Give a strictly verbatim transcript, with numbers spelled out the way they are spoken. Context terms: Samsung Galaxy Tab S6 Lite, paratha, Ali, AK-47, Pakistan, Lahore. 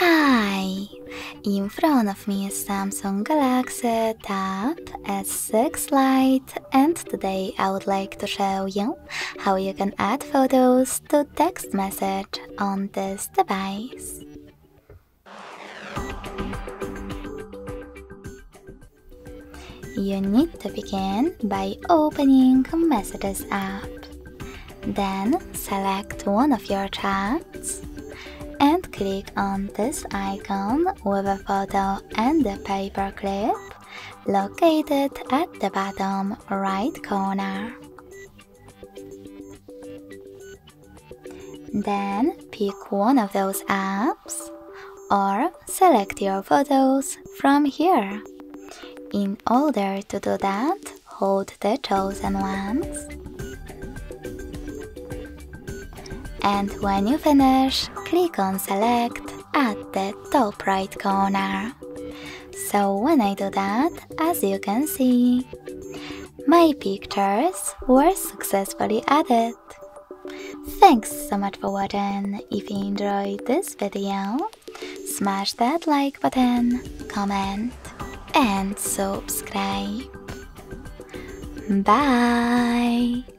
Hi! In front of me is Samsung Galaxy Tab S six Lite, and today I would like to show you how you can add photos to text message on this device. You need to begin by opening Messages app. Then select one of your chats and click on this icon with a photo and a paper clip located at the bottom right corner. Then pick one of those apps or select your photos from here. In order to do that, hold the chosen ones. And when you finish, click on Select at the top right corner. So when I do that, as you can see, my pictures were successfully added. Thanks so much for watching. If you enjoyed this video, smash that like button, comment, and subscribe. Bye!